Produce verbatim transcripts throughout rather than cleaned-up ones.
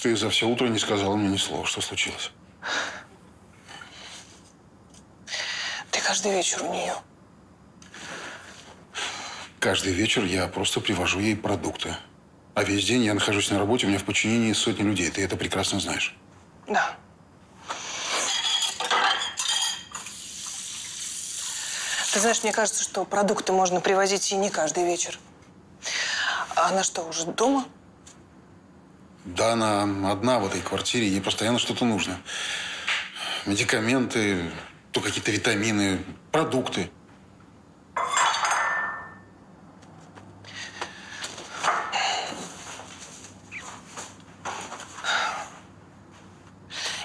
Ты за все утро не сказала мне ни слова. Что случилось? Ты каждый вечер у нее. Каждый вечер я просто привожу ей продукты. А весь день я нахожусь на работе, у меня в подчинении сотни людей. Ты это прекрасно знаешь. Да. Ты знаешь, мне кажется, что продукты можно привозить и не каждый вечер. А она что, уже дома? Да, она одна в этой квартире, ей постоянно что-то нужно. Медикаменты, то какие-то витамины, продукты.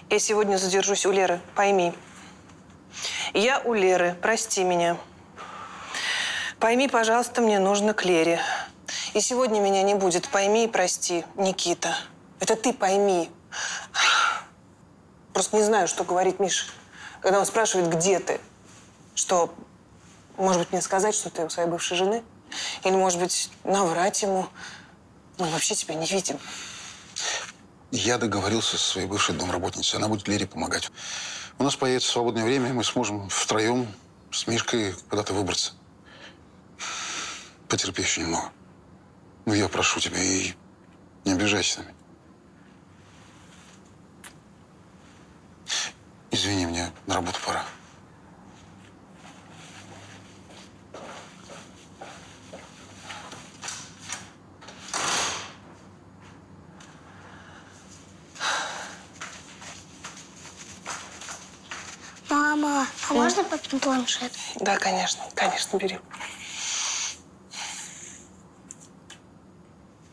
Я сегодня задержусь у Леры, пойми. Я у Леры, прости меня. Пойми, пожалуйста, мне нужно к Лере. И сегодня меня не будет, пойми и прости, Никита. Это ты пойми. Просто не знаю, что говорит Миша, когда он спрашивает, где ты. Что, может быть, мне сказать, что ты у своей бывшей жены? Или, может быть, наврать ему? Мы вообще тебя не видим. Я договорился со своей бывшей домработницей. Она будет Лере помогать. У нас появится свободное время, и мы сможем втроем с Мишкой куда-то выбраться. Потерпи еще немного. Ну, я прошу тебя, и не обижайся на меня. Извини, мне на работу пора. Мама, а М? можно папин планшет? Да, конечно. Конечно, бери.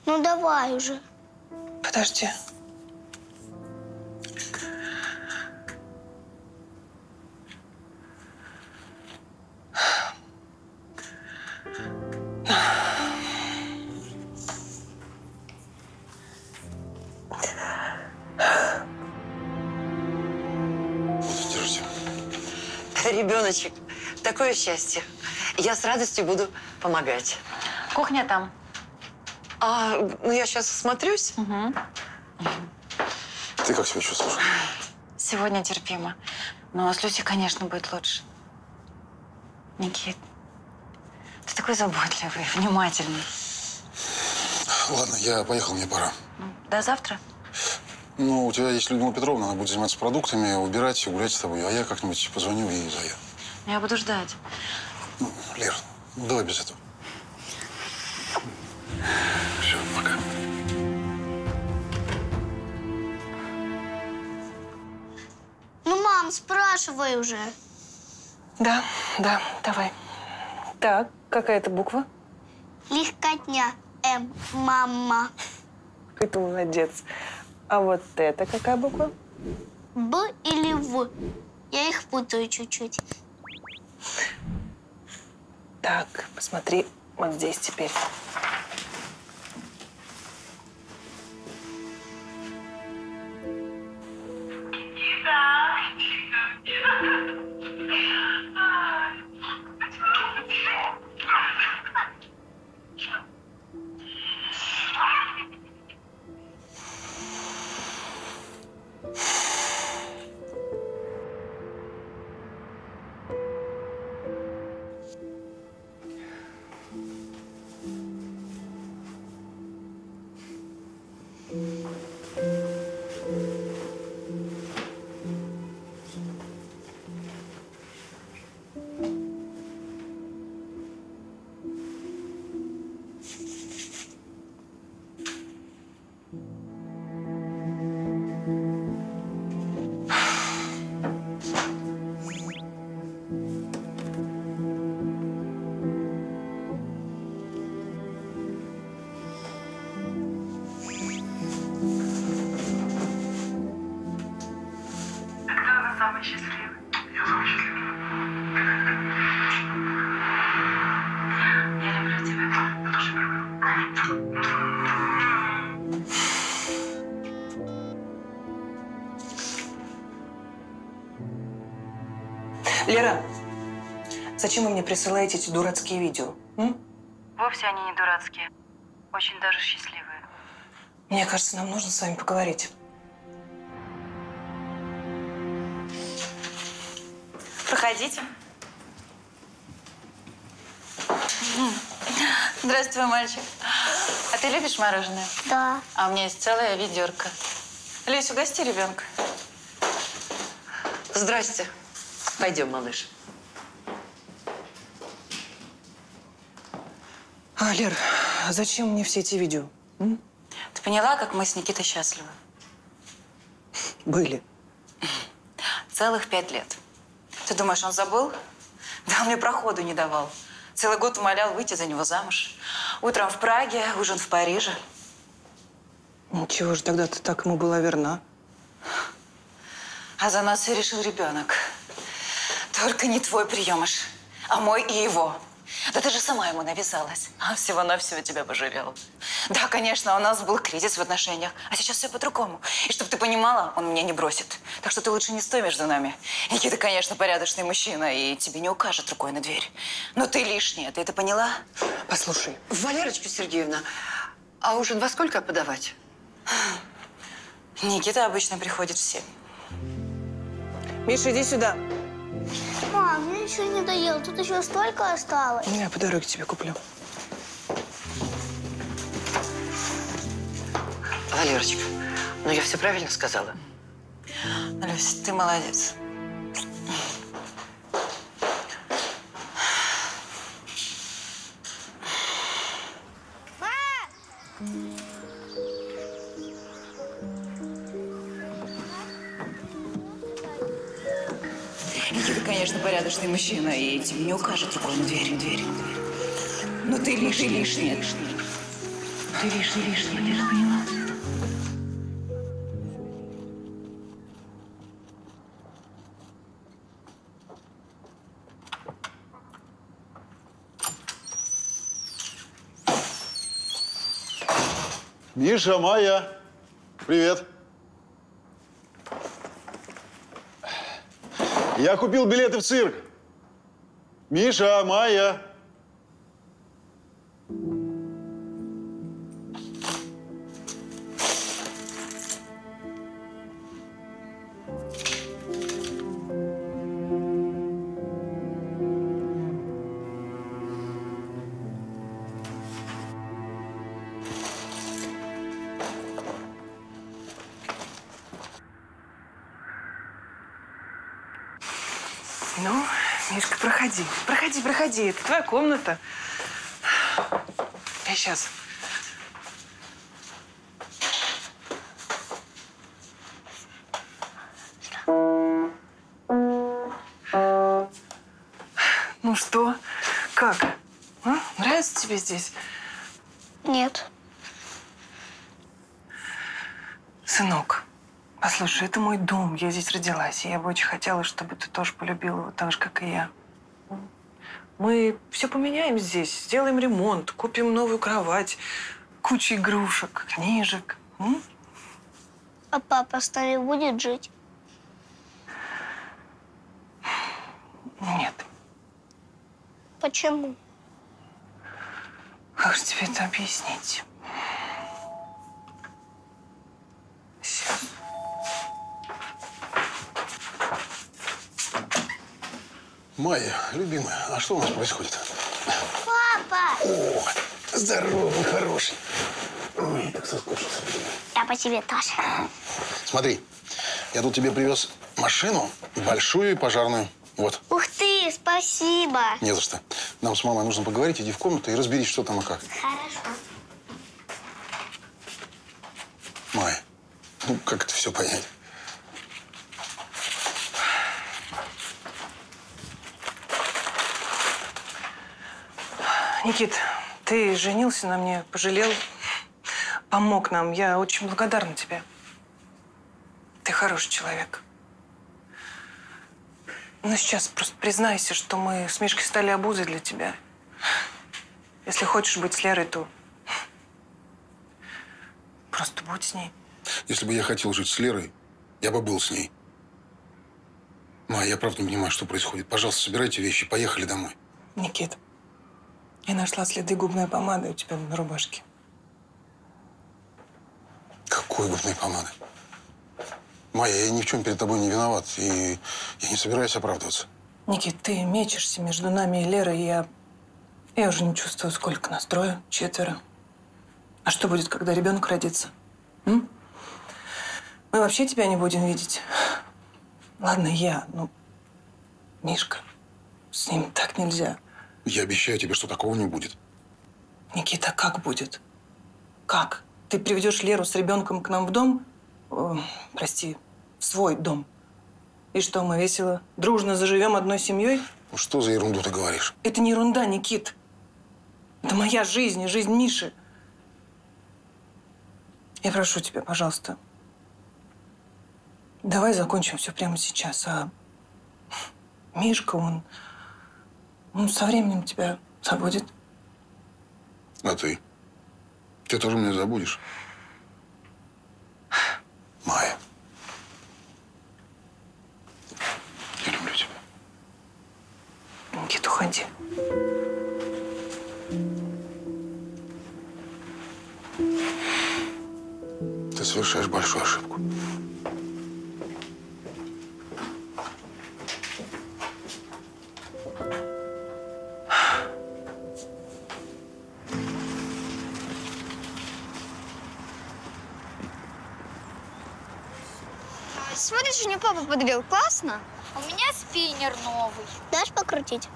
Ну, давай уже. Подожди. Ребеночек, такое счастье. Я с радостью буду помогать. Кухня там. А, ну я сейчас осмотрюсь. Угу. Ты как себя чувствуешь? Сегодня терпимо. Но с Люсей, конечно, будет лучше. Никит, ты такой заботливый, внимательный. Ладно, я поехал, мне пора. До завтра. Ну, у тебя есть Людмила Петровна, она будет заниматься продуктами, убирать и гулять с тобой. А я как-нибудь позвоню и заеду. Я буду ждать. Ну, Лер, ну давай без этого. Все, пока. Ну, мам, спрашивай уже. Да, да, давай. Так, какая это буква? Легкотня. М, мама. Какой ты молодец. А вот это какая буква? Б или В? Я их путаю чуть-чуть. Так, посмотри вот здесь теперь. Лера, зачем вы мне присылаете эти дурацкие видео? М? Вовсе они не дурацкие. Очень даже счастливые. Мне кажется, нам нужно с вами поговорить. Проходите. Здравствуй, мальчик. А ты любишь мороженое? Да. А у меня есть целая ведерко. Лесь, угости ребенка. Здрасте. Пойдем, малыш. А, Лер, а зачем мне все эти видео? М? Ты поняла, как мы с Никитой счастливы? Были. Целых пять лет. Ты думаешь, он забыл? Да он мне проходу не давал. Целый год умолял выйти за него замуж. Утром в Праге, ужин в Париже. Ничего же, тогда ты так ему была верна. А за нас и решил ребенок. Только не твой приемыш, а мой и его. Да ты же сама ему навязалась. А всего-навсего тебя пожалел. Да, конечно, у нас был кризис в отношениях. А сейчас все по-другому. И чтобы ты понимала, он меня не бросит. Так что ты лучше не стой между нами. Никита, конечно, порядочный мужчина, и тебе не укажет рукой на дверь. Но ты лишняя, ты это поняла? Послушай, Валерочка Сергеевна, а ужин во сколько подавать? Никита обычно приходит в семь. Миша, иди сюда. Мам, я еще не доела. Тут еще столько осталось. Я по дороге тебе куплю. Валерочка, ну я все правильно сказала? Люся, ты молодец. Мам! Конечно, порядочный мужчина, и тебе не укажет рукой на дверь, дверь, дверь. Но ты лишний, лишний, лишний. Ты лишний, лишний, ты же поняла. Миша, Майя, привет. Я купил билеты в цирк. Миша, Майя. Ну, Мишка, проходи. Проходи, проходи. Это твоя комната. Я сейчас. Ну что? Как? А? Нравится тебе здесь? Нет. Сынок. Послушай, это мой дом, я здесь родилась, и я бы очень хотела, чтобы ты тоже полюбила его так же, как и я. Мы все поменяем здесь, сделаем ремонт, купим новую кровать, кучу игрушек, книжек. М? А папа с нами будет жить? Нет. Почему? Как же тебе это объяснить? Сейчас. Майя, любимая, а что у нас происходит? Папа! О, здорово, хороший. Ой, так соскучился. Я по тебе тоже. Смотри, я тут тебе привез машину, большую и пожарную. Вот. Ух ты, спасибо. Не за что. Нам с мамой нужно поговорить, иди в комнату и разберись, что там и как. Хорошо. Майя, ну как это все понять? Никит, ты женился на мне, пожалел, помог нам. Я очень благодарна тебе. Ты хороший человек. Но сейчас просто признайся, что мы с Мишкой стали обузой для тебя. Если хочешь быть с Лерой, то просто будь с ней. Если бы я хотел жить с Лерой, я бы был с ней. Ма, я правда не понимаю, что происходит. Пожалуйста, собирайте вещи, поехали домой. Никит. Я нашла следы губной помады у тебя на рубашке. никакой губной помады. Майя, я ни в чем перед тобой не виноват, и я не собираюсь оправдываться. Никит, ты мечешься между нами и Лерой, и я... я уже не чувствую, сколько нас, трое, четверо. А что будет, когда ребенок родится? М? Мы вообще тебя не будем видеть. Ладно, я, ну, Мишка, с ним так нельзя. Я обещаю тебе, что такого не будет. Никита, как будет? Как? Ты приведешь Леру с ребенком к нам в дом? О, прости, в свой дом. И что, мы весело, дружно заживем одной семьей? Ну, что за ерунду ты говоришь? Это не ерунда, Никит. Это моя жизнь и жизнь Миши. Я прошу тебя, пожалуйста, давай закончим все прямо сейчас. А Мишка, он, он со временем тебя забудет. А ты? Ты тоже меня забудешь? Майя, я люблю тебя. Никит, уходи. Ты совершаешь большую ошибку. Смотришь, мне папа подарил. Классно? У меня спиннер новый. Дашь покрутить?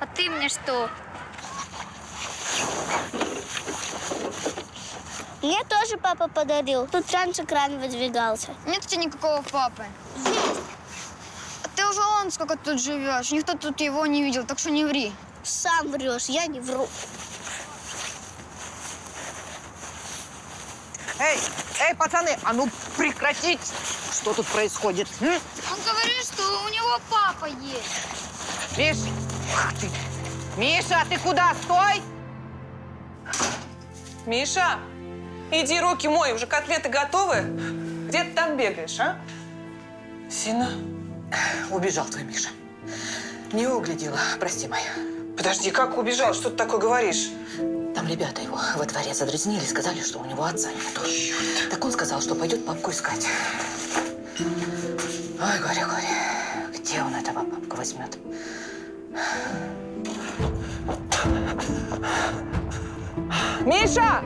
А ты мне что? Мне тоже папа подарил. Тут раньше кран выдвигался. Нет у тебя никакого папы. А ты уже он сколько тут живешь. Никто тут его не видел, так что не ври. Сам врешь, я не вру. Эй, эй, пацаны, а ну прекратить! Что тут происходит? М? Он говорит, что у него папа есть. Миш, ах ты. Миша, ты куда? Стой! Миша, иди руки мой, уже котлеты готовы. Где ты там бегаешь, а? Зина? Убежал твой Миша. Не углядела, прости, Майя. Подожди, как убежал? Что ты такое говоришь? Там ребята его во дворе задразнили, сказали, что у него отца нету. Черт. Так он сказал, что пойдет папку искать. Ой, горе, горе. Где он этого папку возьмет? Миша!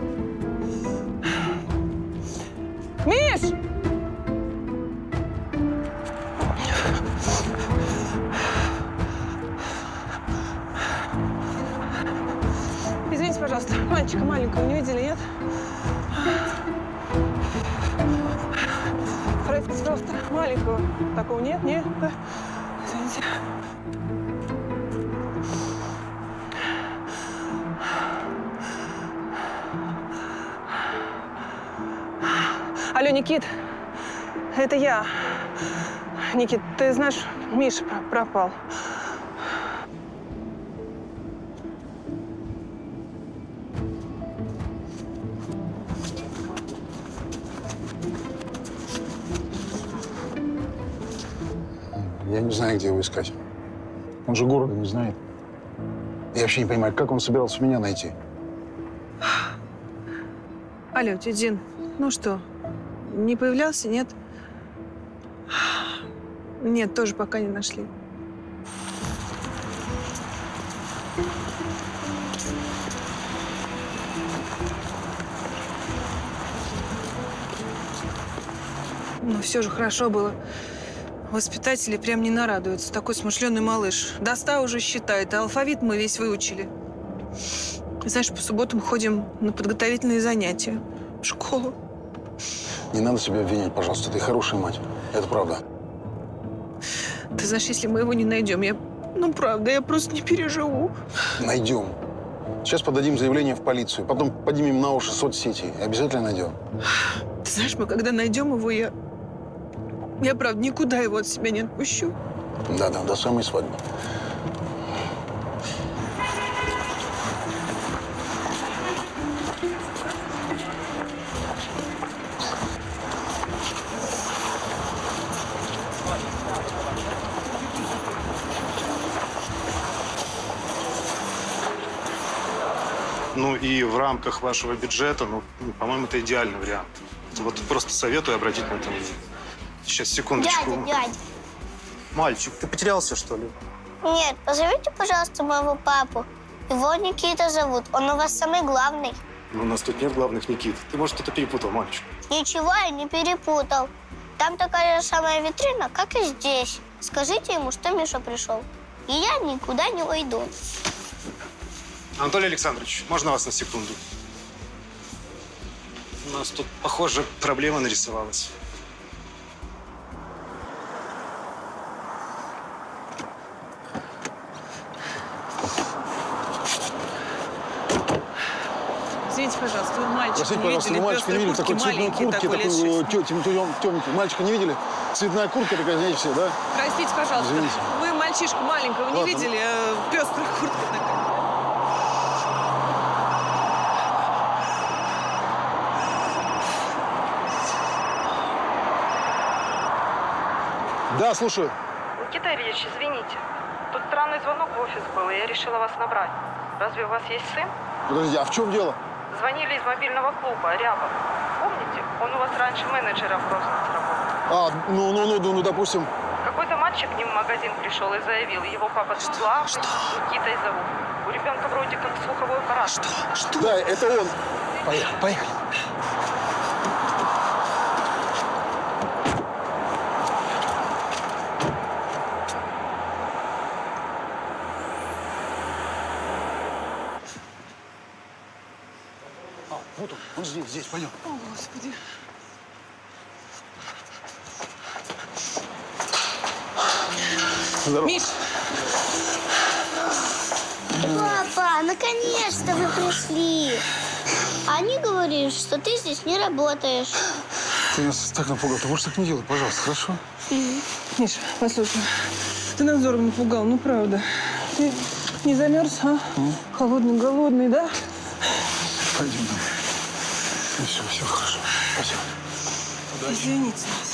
Миш! Извините, пожалуйста, мальчика маленького не видели, нет? Просто маленького такого нет, нет? Извините. Алло, Никит, это я. Никит, ты знаешь, Миша пропал. Я не знаю, где его искать. Он же города не знает. Я вообще не понимаю, как он собирался меня найти. Алло, тетя Зин, ну что, не появлялся, нет? Нет, тоже пока не нашли. Ну, все же хорошо было. Воспитатели прям не нарадуются. Такой смышленый малыш. До ста уже считает, а алфавит мы весь выучили. Знаешь, по субботам ходим на подготовительные занятия. В школу. Не надо себя обвинять, пожалуйста. Ты хорошая мать. Это правда. Ты знаешь, если мы его не найдем, я... Ну, правда, я просто не переживу. Найдем. Сейчас подадим заявление в полицию. Потом поднимем на уши соцсети. Обязательно найдем. Ты знаешь, мы когда найдем его, я... Я, правда, никуда его от себя не отпущу. Да-да, до самой свадьбы. ну и в рамках вашего бюджета, ну, по-моему, это идеальный вариант. Вот просто советую обратить на это внимание. Сейчас, секундочку. Дядя, дядя. Мальчик, ты потерялся, что ли? Нет, позовите, пожалуйста, моего папу. Его Никита зовут, он у вас самый главный. Ну, у нас тут нет главных Никит. Ты, может, это перепутал, мальчик? Ничего я не перепутал. Там такая же самая витрина, как и здесь. Скажите ему, что Миша пришел. И я никуда не уйду. Анатолий Александрович, можно вас на секунду? У нас тут, похоже, проблема нарисовалась. Извините, пожалуйста, вы мальчика не видели? Мальчика не видели, такой цветной куртки, такой темненький. Мальчика не видели? Цветная куртка такая, знаете, все, да? Простите, пожалуйста, извините. Вы мальчишку маленького не видели? Пестрая куртка такая. Да, слушаю. Никита Ильич, извините. Тут странный звонок в офис был, и я решила вас набрать. Разве у вас есть сын? Подожди, а в чем дело? Звонили из мобильного клуба «Ряба». Помните? Он у вас раньше менеджером просто работал. А, ну, ну, ну, ну, ну, допустим. Какой-то мальчик к ним в магазин пришел и заявил, его папа с Никитой зовут. У ребенка вроде как слуховой аппарат. Что? Что? Да, это он. Поехали, поехали. Он здесь, здесь, пойдем. О, Господи. Здорово. Миш! Папа, наконец-то вы пришли. Они говорили, что ты здесь не работаешь. Ты нас так напугал. Ты можешь так не делать, пожалуйста, хорошо? Угу. Миш, послушай, ты нас здорово напугал, ну правда. Ты не замерз, а? Угу. Холодный, голодный, да? Пойдем. Ну, все, все хорошо. Спасибо. Удачи. Извините нас.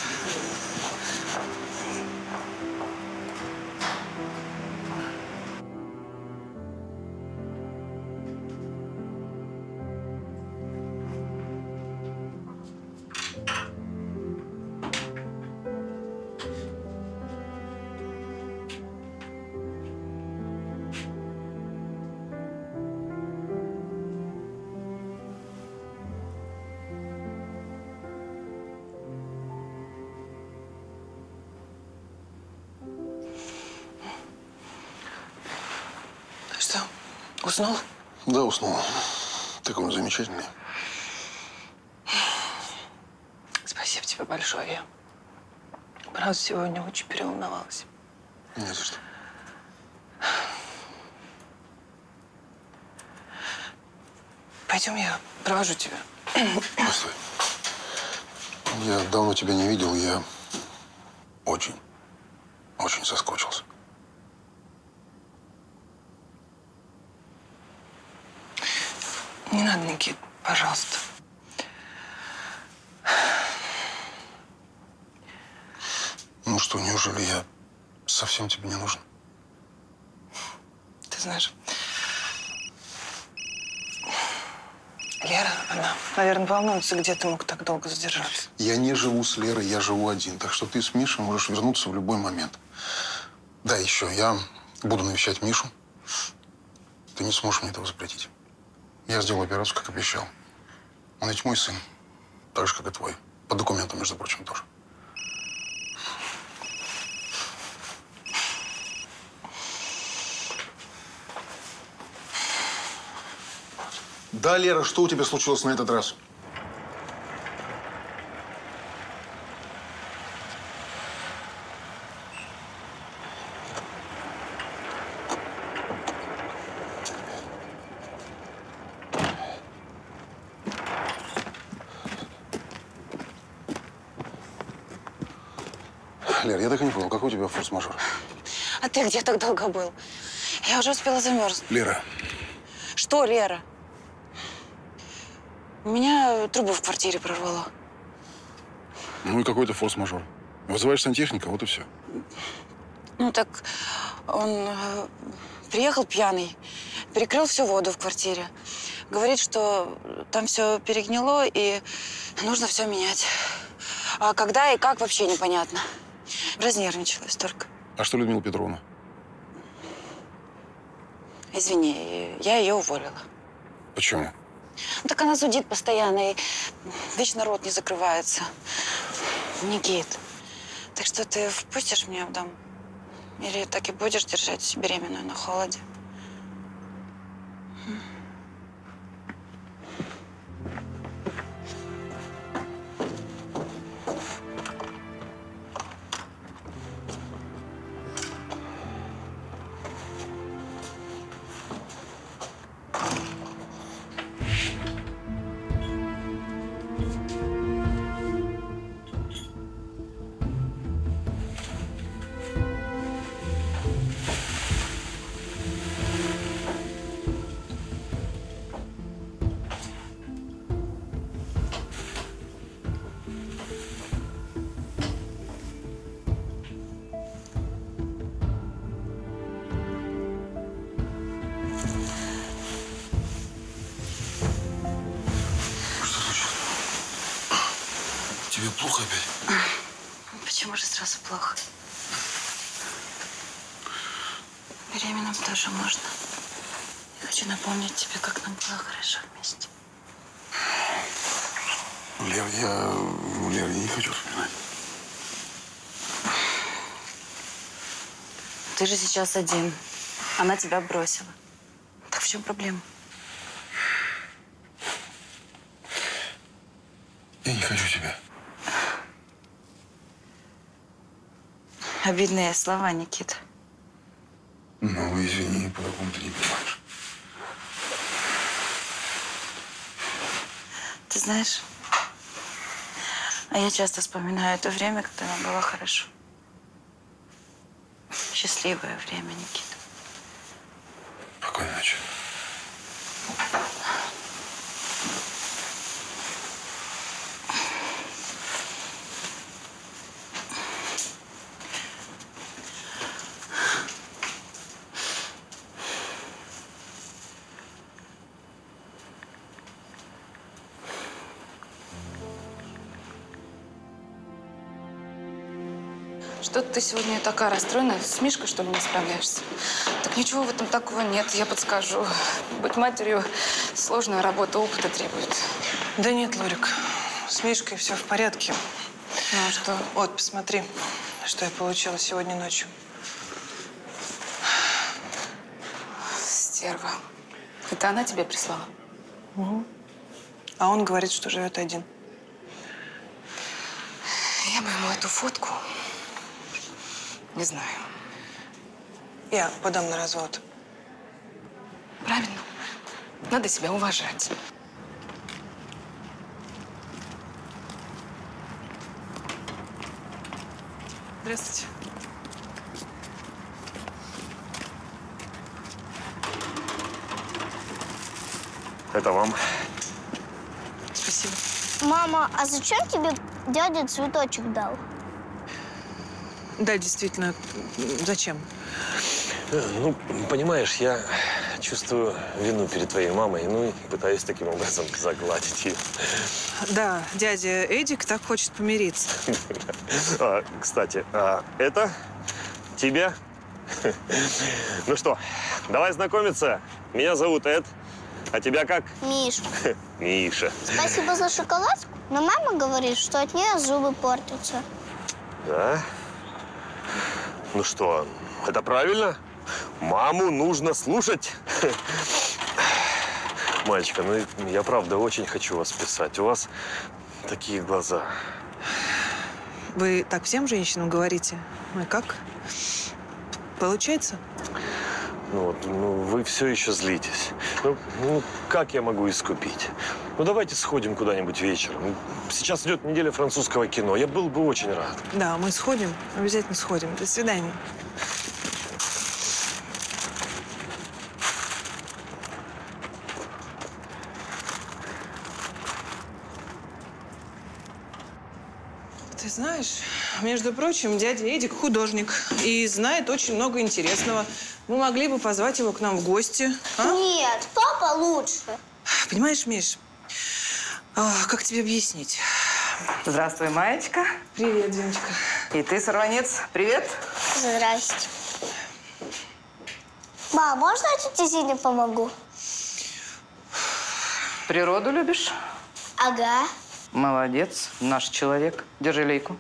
Уснул? Да, уснул. Такой он замечательный. Спасибо тебе большое. Я, правда, сегодня очень переволновалась. Не за что. Пойдем, я провожу тебя. Постой. Я давно тебя не видел. Я очень, очень соскучился. Не надо, Никит, пожалуйста. Ну что, неужели я совсем тебе не нужен? Ты знаешь, Лера, она, наверное, волнуется, где ты мог так долго задержаться. Я не живу с Лерой, я живу один. Так что ты с Мишей можешь вернуться в любой момент. Да, еще я буду навещать Мишу. Ты не сможешь мне этого запретить. Я сделал операцию, как обещал. Он ведь мой сын, так же, как и твой. По документам, между прочим, тоже. Да, Лера, что у тебя случилось на этот раз? Лер, я так и не понял, какой у тебя форс-мажор? А ты где так долго был? Я уже успела замерзнуть. Лера. Что, Лера? У меня трубу в квартире прорвало. Ну и какой-то форс-мажор. Вызываешь сантехника, вот и все. Ну так он э, приехал пьяный. перекрыл всю воду в квартире. Говорит, что там все перегнило и нужно все менять. А когда и как, вообще непонятно. Разнервничалась только. А что, Людмила Петровна? Извини, я ее уволила. Почему? Ну, так она зудит постоянно и вечно рот не закрывается. Никит, так что ты впустишь меня в дом? Или так и будешь держать беременную на холоде? Помнить тебе, как нам было хорошо вместе. Лер, я... Лер, я не хочу вспоминать. Ты же сейчас один. Она тебя бросила. Так в чем проблема? Я не хочу тебя. Обидные слова, Никита. Ну, извини, по-другому ты не понимаешь. Ты знаешь, а я часто вспоминаю это время, когда нам было хорошо. Счастливое время, Никита. Спокойной ночи. Что-то ты сегодня такая расстроена. С Мишкой, что ли, не справляешься? Так ничего в этом такого нет, я подскажу. Быть матерью сложная работа, опыта требует. Да нет, Лорик, с Мишкой все в порядке. Ну а что? Вот, посмотри, что я получила сегодня ночью. Стерва. Это она тебе прислала? Угу. А он говорит, что живет один. Я бы ему эту фотку... Не знаю. Я подам на развод. Правильно. Надо себя уважать. Здравствуйте. Это вам. Спасибо. Мама, а зачем тебе дядя цветочек дал? Да, действительно. Зачем? Ну, понимаешь, я чувствую вину перед твоей мамой, ну и пытаюсь таким образом загладить ее. Да, дядя Эдик так хочет помириться. Кстати, это тебя. Ну что, давай знакомиться. Меня зовут Эд, а тебя как? Миша. Миша. Спасибо за шоколадку, но мама говорит, что от нее зубы портятся. Да? Ну что, это правильно? Маму нужно слушать. Мальчика, ну я правда очень хочу вас писать. У вас такие глаза. Вы так всем женщинам говорите? Ну и как? Получается? Ну вот, ну, вы все еще злитесь. Ну, ну, как я могу искупить? Ну, давайте сходим куда-нибудь вечером. Сейчас идет неделя французского кино. Я был бы очень рад. Да, мы сходим. Обязательно сходим. До свидания. Ты знаешь, между прочим, дядя Эдик художник и знает очень много интересного. Мы могли бы позвать его к нам в гости. А? Нет, папа лучше. Понимаешь, Миш, а, как тебе объяснить? Здравствуй, Маечка. Привет, Зиночка. И ты, сорванец, привет. Здрасте. Мам, можно я тете Зине помогу? Природу любишь? Ага. Молодец, наш человек. Держи лейку.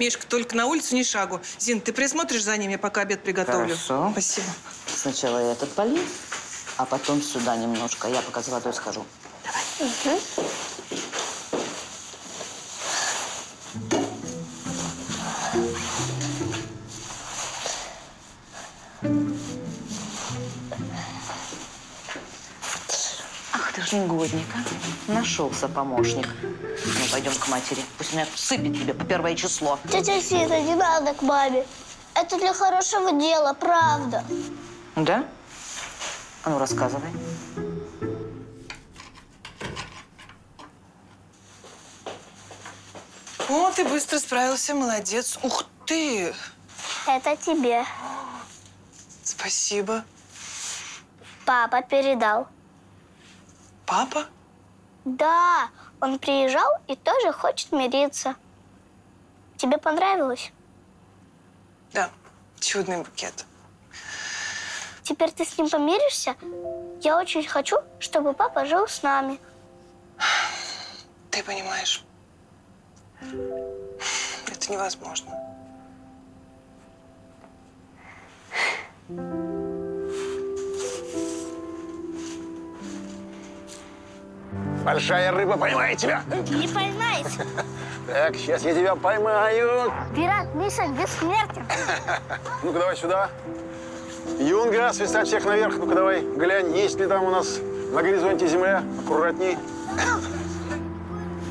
Мишка, только на улицу ни шагу. Зин, ты присмотришь за ним, я пока обед приготовлю. Хорошо. Спасибо. Сначала я этот полив, а потом сюда немножко. Я пока за водой схожу. Давай. Угу. Ах ты ж негодник, а? Нашелся помощник. Ну, пойдем к матери. Пусть меня всыпет тебе по первое число. Тетя Зина, не надо к маме. Это для хорошего дела, правда. Да? А ну, рассказывай. О, ты быстро справился, молодец. Ух ты! Это тебе. Спасибо. Папа передал. Папа? Да. Он приезжал и тоже хочет мириться. Тебе понравилось? Да, чудный букет. Теперь ты с ним помиришься? Я очень хочу, чтобы папа жил с нами. Ты понимаешь, это невозможно. Большая рыба поймает тебя. Не поймаете. Так, сейчас я тебя поймаю. Пират Миша бессмертен. Ну-ка, давай сюда. Юнга, свистать всех наверх. Ну-ка, давай, глянь, есть ли там у нас на горизонте земля. Аккуратней.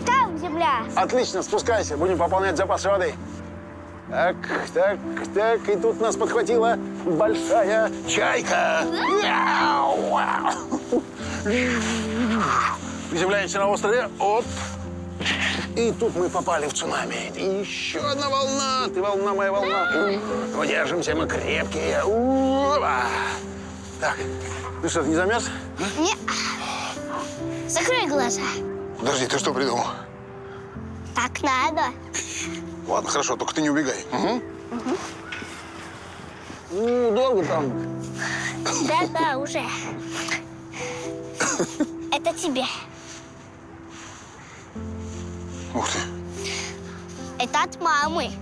Там земля. Отлично, спускайся. Будем пополнять запас воды. Так, так, так. И тут нас подхватила большая чайка. Приземляемся на острове. Оп. И тут мы попали в цунами. И еще одна волна. Ты волна, моя волна. Ну, держимся, мы крепкие. Так. Ты что, ты не замерз? Нет. Закрой глаза. Подожди, ты что придумал? Так надо. Ладно, хорошо, только ты не убегай. Угу. Угу. Ну, долго там. Да-да, уже. Это тебе. Ух ты. Это от мамы.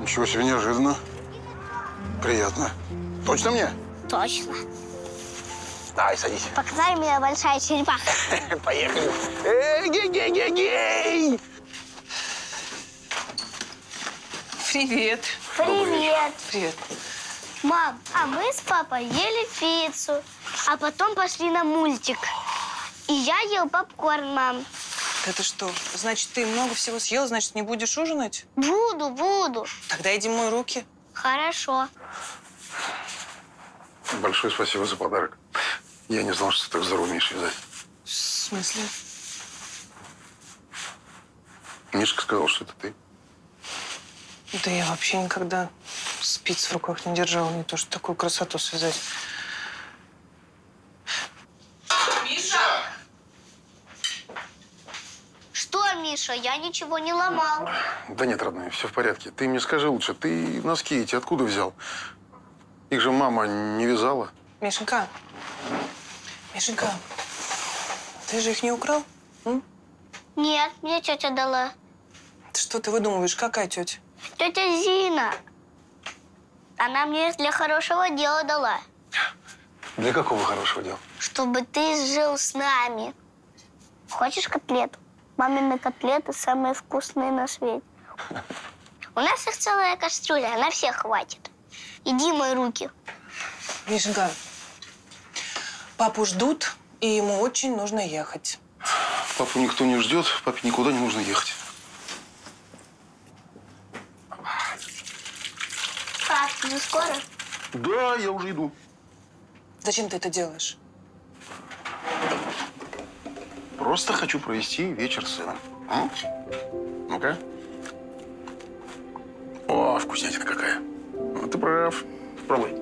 Ничего себе, неожиданно. Приятно. Точно мне? Точно. Давай, садись. Показай меня, большая черепаха. Поехали. Эй-гей-гей-гей-гей! Привет. Привет. Привет. Мам, а мы с папой ели пиццу, а потом пошли на мультик. И я ел попкорн, мам. Это что? Значит, ты много всего съел, значит, не будешь ужинать? Буду, буду. Тогда иди мой руки. Хорошо. Большое спасибо за подарок. Я не знал, что ты так здорово умеешь вязать. В смысле? Мишка сказал, что это ты. Да я вообще никогда спиц в руках не держала, не то что такую красоту связать. Миша, я ничего не ломал. Да нет, родная, все в порядке. Ты мне скажи лучше, ты носки эти откуда взял? Их же мама не вязала. Мишенька, Мишенька, ты же их не украл? М? Нет, мне тетя дала. Что ты выдумываешь? Какая тетя? Тетя Зина. Она мне их для хорошего дела дала. Для какого хорошего дела? Чтобы ты жил с нами. Хочешь котлету? Мамины котлеты самые вкусные на свете. У нас их целая кастрюля, на всех хватит. Иди, мой руки. Мишенька, папу ждут, и ему очень нужно ехать. Папу никто не ждет, папе никуда не нужно ехать. Пап, ты не скоро? Да, я уже иду. Зачем ты это делаешь? Просто хочу провести вечер с сыном. Ну-ка. О, вкуснятина какая. Ну, ты прав. Пробуй.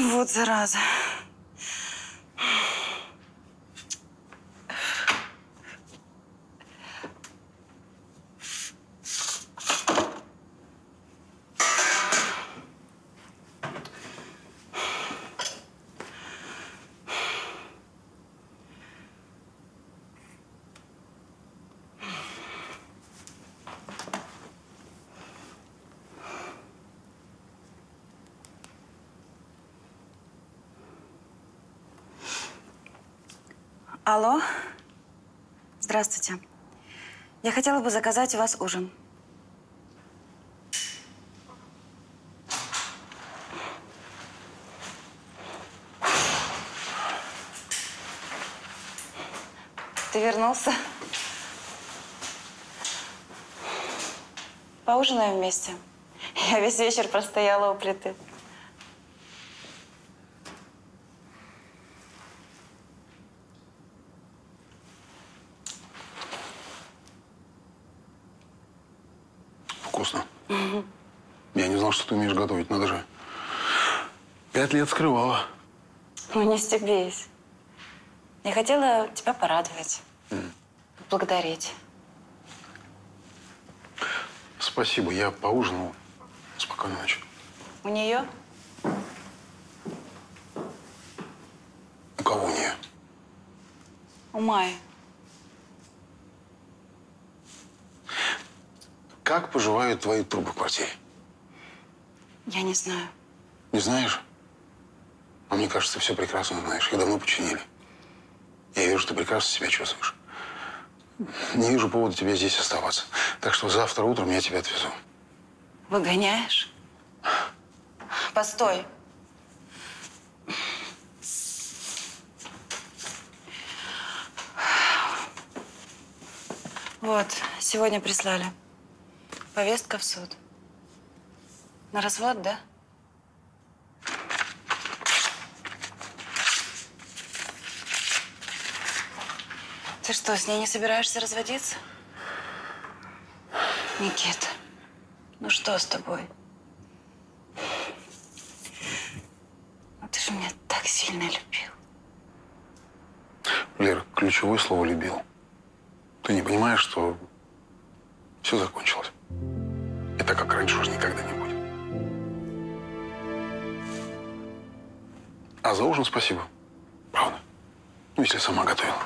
Вот зараза. Алло. Здравствуйте. Я хотела бы заказать у вас ужин. Ты вернулся? Поужинаем вместе. Я весь вечер простояла у плиты. Ты умеешь готовить, надо же. Пять лет скрывала. Ну, не стебись. Я хотела тебя порадовать, mm. благодарить. Спасибо, я поужинал. Спокойной ночи. У нее? У кого у нее? У Майи. Как поживают твои трубы в квартире? Я не знаю. Не знаешь? А мне кажется, все прекрасно знаешь. Их давно починили. Я вижу, ты прекрасно себя чувствуешь. Не вижу повода тебе здесь оставаться. Так что завтра утром я тебя отвезу. Выгоняешь? Постой. Вот, сегодня прислали. Повестка в суд. На развод, да? Ты что, с ней не собираешься разводиться? Никита, ну что с тобой? Ну ты же меня так сильно любил. Лера, ключевое слово «любил». Ты не понимаешь, что все закончилось. Это как раньше уже никогда не было. А за ужин спасибо. Правда. Ну, если сама готовила.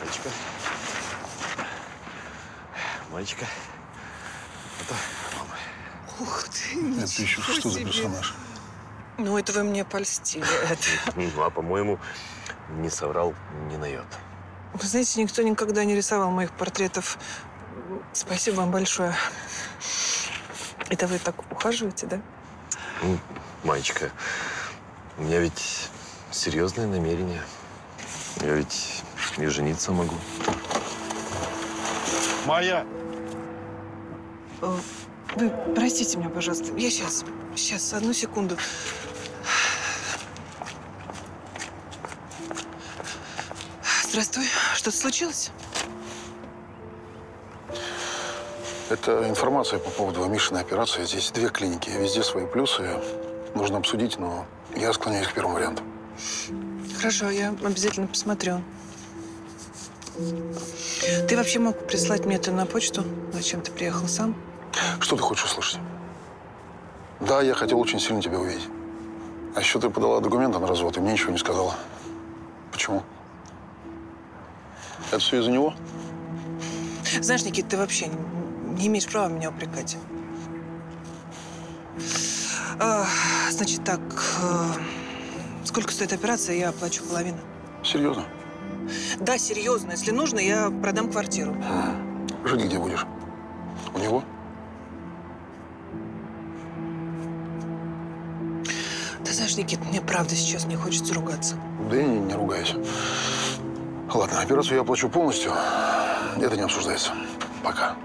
Мальчика. Мальчика. Это мама. Ух ты, ничего себе. Это еще что за персонаж? Ну, это вы мне польстили. Это... А, по-моему, не соврал ни на йоту. Вы знаете, никто никогда не рисовал моих портретов. Спасибо вам большое. Это вы так ухаживаете, да? Ну, Маечка, у меня ведь серьезные намерения. Я ведь и жениться могу. Майя! Вы простите меня, пожалуйста. Я сейчас, сейчас, одну секунду. Здравствуй. Что-то случилось? Это информация по поводу Мишиной операции. Здесь две клиники. Везде свои плюсы. Нужно обсудить, но я склоняюсь к первому варианту. Хорошо, я обязательно посмотрю. Ты вообще мог прислать мне это на почту? Зачем ты приехал сам? Что ты хочешь услышать? Да, я хотел очень сильно тебя увидеть. А еще ты подала документы на развод и мне ничего не сказала. Почему? Это все из-за него? Знаешь, Никита, ты вообще не имеешь права меня упрекать. А, значит так, сколько стоит операция, я оплачу половину. Серьезно? Да, серьезно. Если нужно, я продам квартиру. Жить где будешь? У него? Ты знаешь, Никит, мне правда сейчас не хочется ругаться. Да я не, не ругаюсь. Ладно, операцию я оплачу полностью. Это не обсуждается. Пока.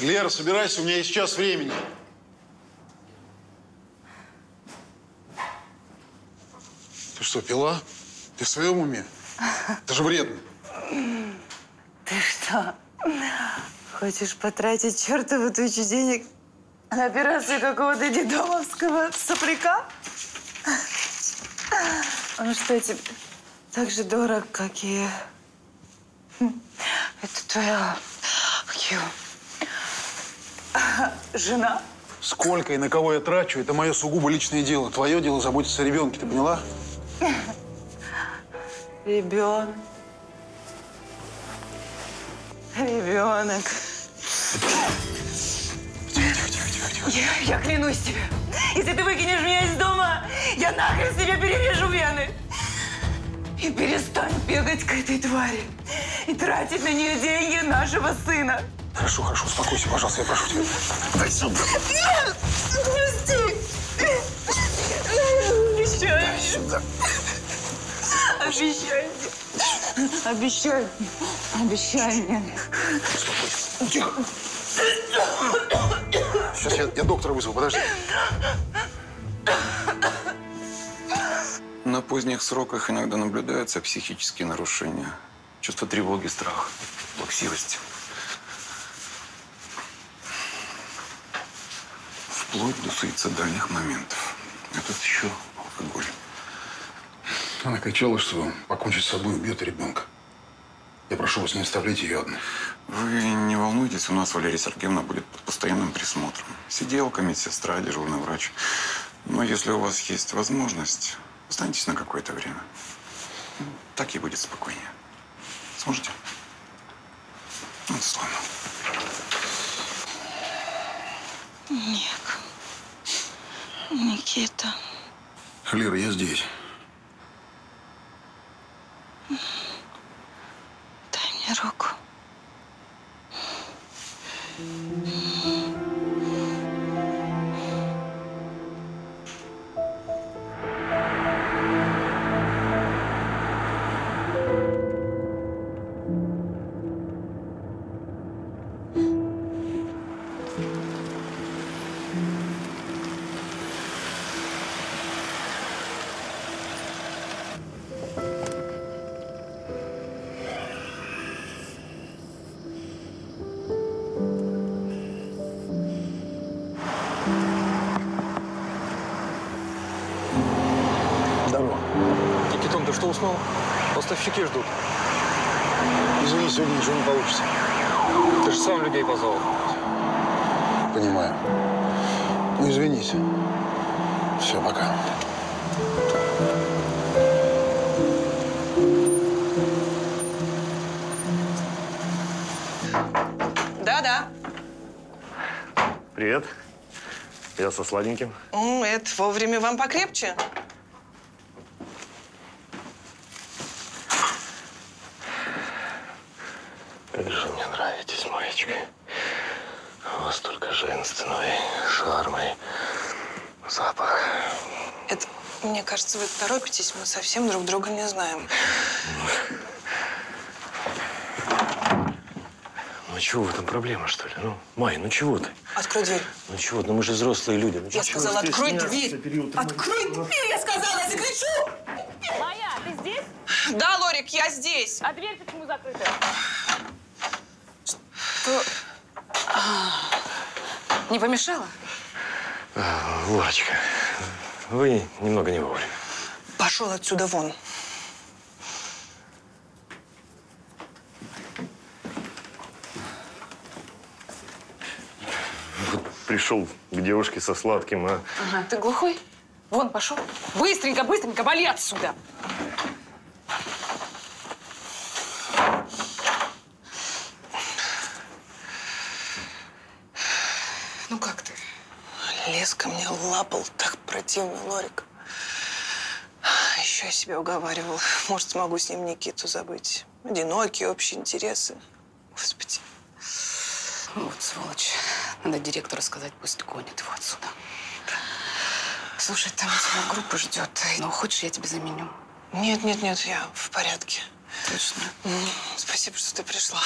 Лера, собирайся, у меня есть час времени. Ты что, пила? Ты в своем уме? Это же вредно. Ты что, хочешь потратить чертову тучу денег на операцию какого-то дедомовского сопляка? Он что, тебе так же дорог, как и... Это твоя... Как его? Жена? Сколько и на кого я трачу, это мое сугубо личное дело. Твое дело заботиться о ребенке, ты поняла? Ребенок. Ребенок. Тихо, тихо, тихо, тихо, тихо. Я, я клянусь тебе, если ты выкинешь меня из дома, я нахрен себе перережу вены. И перестань бегать к этой твари и тратить на нее деньги нашего сына. Хорошо, хорошо, успокойся, пожалуйста, я прошу тебя. Дай сюда. Нет, прости. Обещай. Дай сюда. Обещай. Обещай. Обещай мне. Успокойся. Тихо. Сейчас я, я доктора вызову, подожди. На поздних сроках иногда наблюдаются психические нарушения. Чувство тревоги, страх, плаксивость. Вплоть до суицидальных моментов. А тут еще алкоголь. Она кричала, что покончить с собой, убьет ребенка. Я прошу вас не оставлять ее одну. Вы не волнуйтесь, у нас Валерия Сергеевна будет под постоянным присмотром. Сиделка, медсестра, дежурный врач. Но если у вас есть возможность, останьтесь на какое-то время. Так ей будет спокойнее. Сможете? Вот, славно. Ник. Никита. Лера, я здесь. Дай мне руку. Поставщики ждут. Извини, сегодня ничего не получится. Ты же сам людей позвал. Понимаю. Ну, извинись. Все, пока. Да-да. Привет. Я со сладеньким. М, это вовремя вам покрепче. Кажется, вы торопитесь, мы совсем друг друга не знаем. Ну, чего в этом проблема, что ли? Ну, Майя, ну чего ты? Открой дверь. Ну чего? Ну мы же взрослые люди. Ну, я сказала, открой дверь! Открой дверь, я сказала, я закричу! Майя, ты здесь? Да, Лорик, я здесь. А дверь почему закрыта? Что? Не помешала? Лорочка. Вы немного не вовремя. Пошел отсюда вон. Вот пришел к девушке со сладким, а... Ага. Ты глухой? Вон пошел. Быстренько, быстренько, вали отсюда. Ну как ты? Лез ко мне, лапал так. Противный Лорик. Еще я себя уговаривал. Может, смогу с ним Никиту забыть. Одинокие, общие интересы. Господи. Вот сволочь. Надо директору сказать, пусть гонит его отсюда. Слушай, там тебя группа ждет. Но хочешь, я тебе заменю? Нет, нет, нет, я в порядке. Точно. Спасибо, что ты пришла.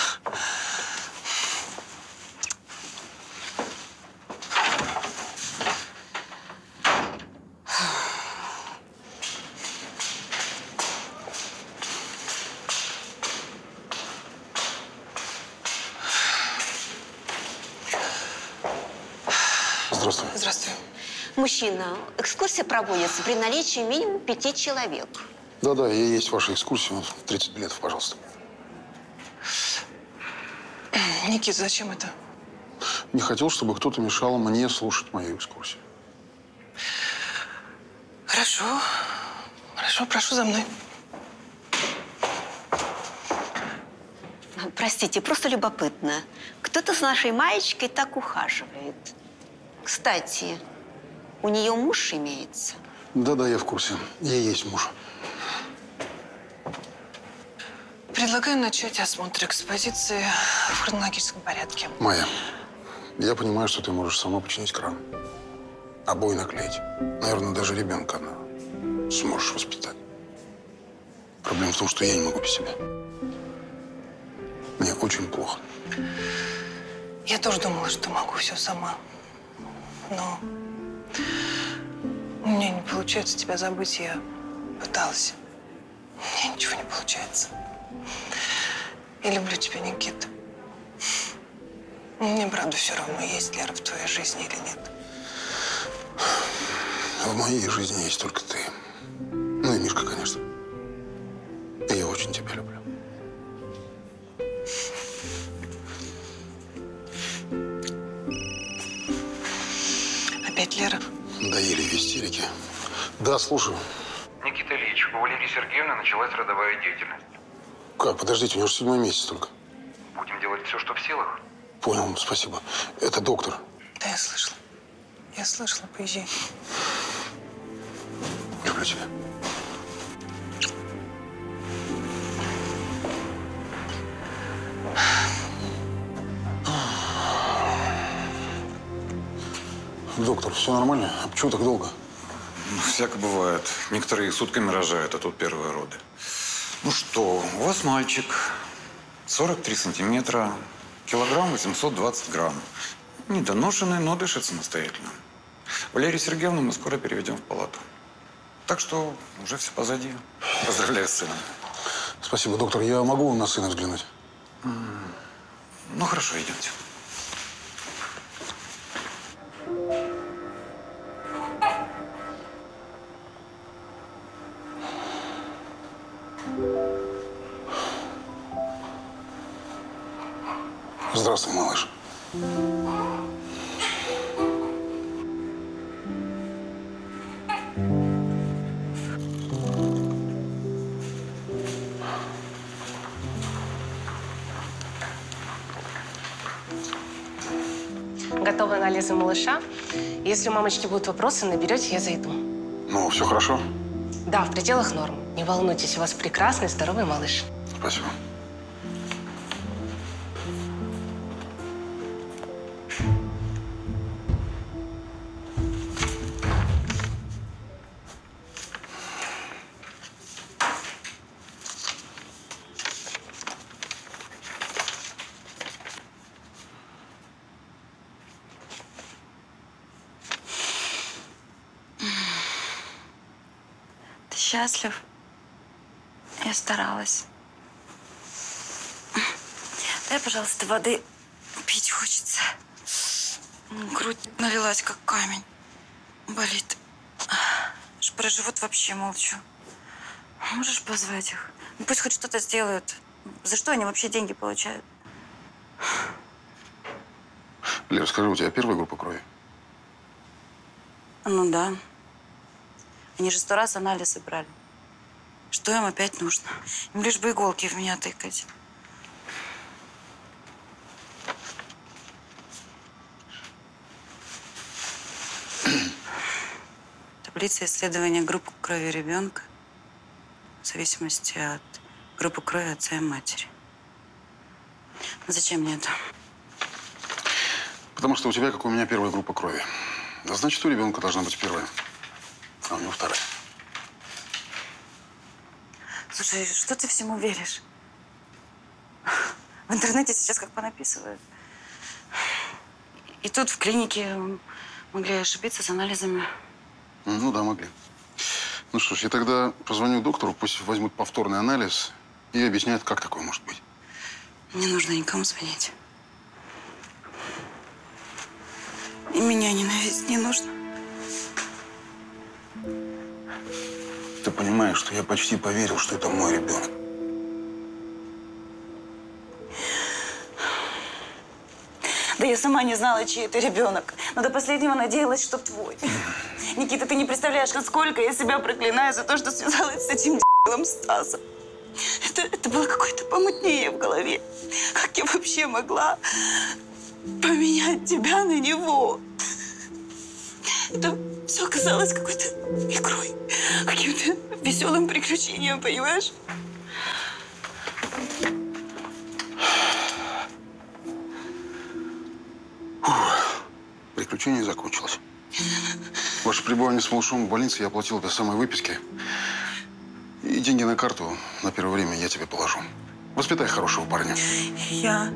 Здравствуй. Здравствуй. Мужчина, экскурсия проводится при наличии минимум пяти человек. Да-да, я есть ваша экскурсия. тридцать билетов, пожалуйста. Никит, зачем это? Не хотел, чтобы кто-то мешал мне слушать мою экскурсию. Хорошо. Хорошо, прошу за мной. Простите, просто любопытно. Кто-то с нашей Маечкой так ухаживает. Кстати, у нее муж имеется? Да-да, я в курсе. Я есть муж. Предлагаю начать осмотр экспозиции в хронологическом порядке. Майя, я понимаю, что ты можешь сама починить кран. Обои наклеить. Наверное, даже ребенка она сможешь воспитать. Проблема в том, что я не могу без себя. Мне очень плохо. Я тоже думала, что могу все сама. Но у меня не получается тебя забыть. Я пыталась. У меня ничего не получается. Я люблю тебя, Никита. Мне, правда, все равно, есть Лера в твоей жизни или нет. В моей жизни есть только ты. Ну и Мишка, конечно. И я очень тебя люблю. Опять Лера? Доели в истерике. Да, слушаю. Никита Ильич, у Валерии Сергеевны началась родовая деятельность. Как? Подождите, у нее же седьмой месяц только. Будем делать все, что в силах. Понял, спасибо. Это доктор. Да, я слышала. Я слышала, поезжай. Люблю тебя. Доктор, все нормально? А почему так долго? Ну, всяко бывает. Некоторые сутками рожают, а тут первые роды. Ну что, у вас мальчик, сорок три сантиметра, килограмм восемьсот двадцать грамм. Недоношенный, но дышит самостоятельно. Валерию Сергеевну мы скоро переведем в палату. Так что уже все позади. Поздравляю с сыном. Спасибо, доктор. Я могу на сына взглянуть? Mm. Ну хорошо, идемте. Здравствуй, малыш. Готовы анализы малыша. Если у мамочки будут вопросы, наберете, я зайду. Ну, все хорошо? Да, в пределах норм. Не волнуйтесь, у вас прекрасный, здоровый малыш. Спасибо. Счастлив. Я старалась. Дай, пожалуйста, воды. Пить хочется. Грудь налилась, как камень. Болит. Аж про живот вообще молчу. Можешь позвать их? Ну, пусть хоть что-то сделают. За что они вообще деньги получают? Лер, скажи, у тебя первая группа крови? Ну да. Они же сто раз анализы брали. Что им опять нужно? Им лишь бы иголки в меня тыкать. Таблица исследования группы крови ребенка в зависимости от группы крови отца и матери. Зачем мне это? Потому что у тебя, как у меня, первая группа крови. А значит, у ребенка должна быть первая. А у него вторая. Слушай, что ты всему веришь? В интернете сейчас как понаписывают. И тут в клинике могли ошибиться с анализами. Ну да, могли. Ну что ж, я тогда позвоню доктору, пусть возьмут повторный анализ и объясняют, как такое может быть. Не нужно никому звонить. И меня ненавидеть не нужно. Ты понимаешь, что я почти поверил, что это мой ребенок. Да я сама не знала, чей это ребенок. Но до последнего надеялась, что твой. Никита, ты не представляешь, насколько я себя проклинаю за то, что связалась с этим д***лом Стасом. Это, это было какое-то помутнее в голове. Как я вообще могла поменять тебя на него? Это все оказалось какой-то игрой, каким-то веселым приключением, понимаешь? Фух. Приключение закончилось. Ваше пребывание с малышом в больнице я оплатил до самой выписки. И деньги на карту на первое время я тебе положу. Воспитай хорошего парня. Я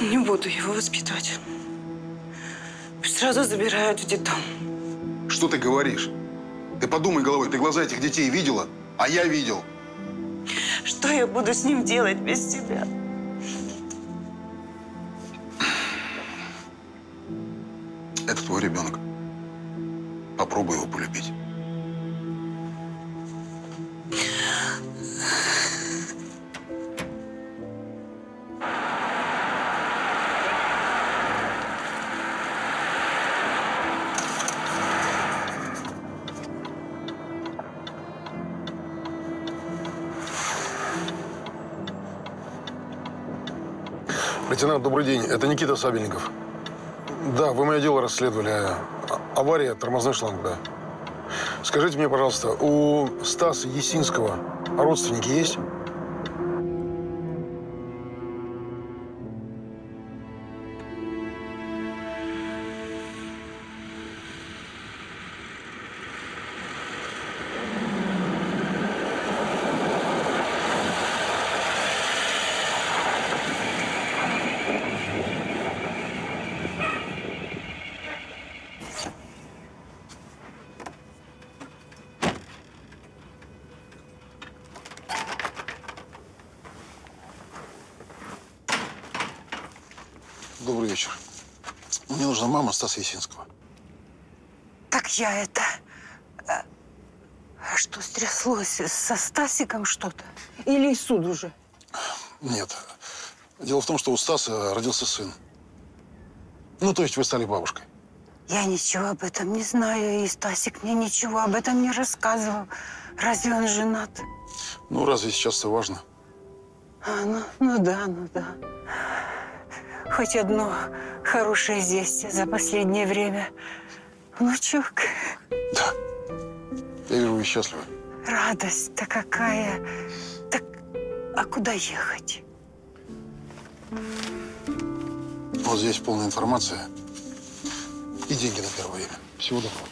не буду его воспитывать. Пусть сразу забирают в детдом. Что ты говоришь? Ты подумай головой, ты глаза этих детей видела, а я видел. Что я буду с ним делать без тебя? Это твой ребенок. Попробуй его полюбить. Лейтенант, добрый день. Это Никита Сабельников. Да, вы мое дело расследовали. Авария, тормозной шланг, да. Скажите мне, пожалуйста, у Стаса Ясинского родственники есть? Добрый вечер. Мне нужна мама Стаса Ясинского. Так я это... А что стряслось? Со Стасиком что-то? Или и суд уже? Нет. Дело в том, что у Стаса родился сын. Ну, то есть вы стали бабушкой. Я ничего об этом не знаю, и Стасик мне ничего об этом не рассказывал. Разве он женат? Ну, разве сейчас это важно? А, ну, ну да, ну да. Хоть одно хорошее известие за последнее время. Внучок. Да. Я вижу, вы счастливы. Радость-то какая. Так, а куда ехать? Вот здесь полная информация. И деньги на первое время. Всего доброго.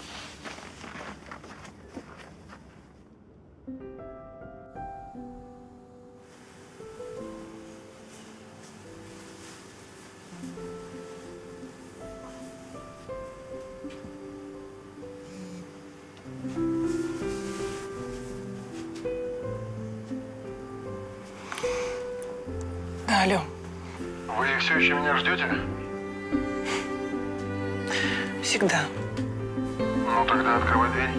Алло. Вы все еще меня ждете? Всегда. Ну тогда открывай дверь.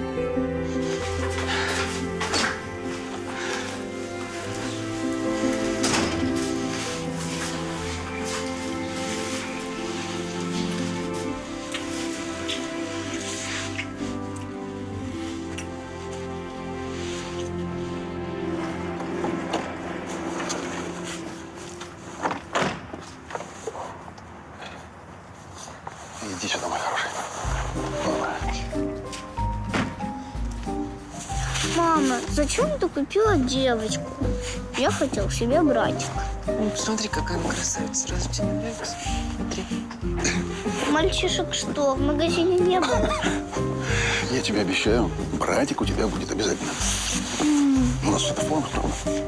Зачем ты купила девочку? Я хотел себе братика. Ну, смотри, какая мы красавица. Сразу тебе нравится. Смотри. Мальчишек что, в магазине не было? Я тебе обещаю, братик у тебя будет обязательно. Mm. У нас что-то в планах, правда?